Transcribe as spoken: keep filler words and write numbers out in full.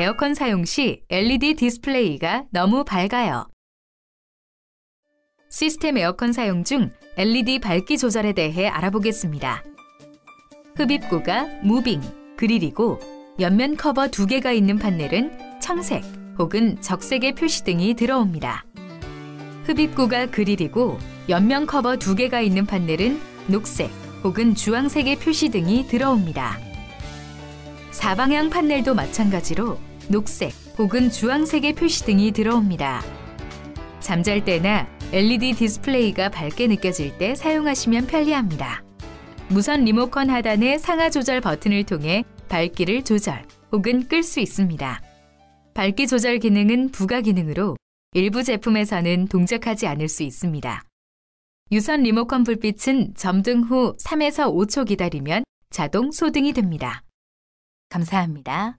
에어컨 사용 시 엘이디 디스플레이가 너무 밝아요. 시스템 에어컨 사용 중 엘이디 밝기 조절에 대해 알아보겠습니다. 흡입구가 무빙, 그릴이고 옆면 커버 두 개가 있는 판넬은 청색 혹은 적색의 표시등이 들어옵니다. 흡입구가 그릴이고 옆면 커버 두 개가 있는 판넬은 녹색 혹은 주황색의 표시등이 들어옵니다. 사방향 판넬도 마찬가지로 녹색 혹은 주황색의 표시등이 들어옵니다. 잠잘 때나 엘이디 디스플레이가 밝게 느껴질 때 사용하시면 편리합니다. 무선 리모컨 하단의 상하 조절 버튼을 통해 밝기를 조절 혹은 끌 수 있습니다. 밝기 조절 기능은 부가 기능으로 일부 제품에서는 동작하지 않을 수 있습니다. 유선 리모컨 불빛은 점등 후 삼에서 오 초 기다리면 자동 소등이 됩니다. 감사합니다.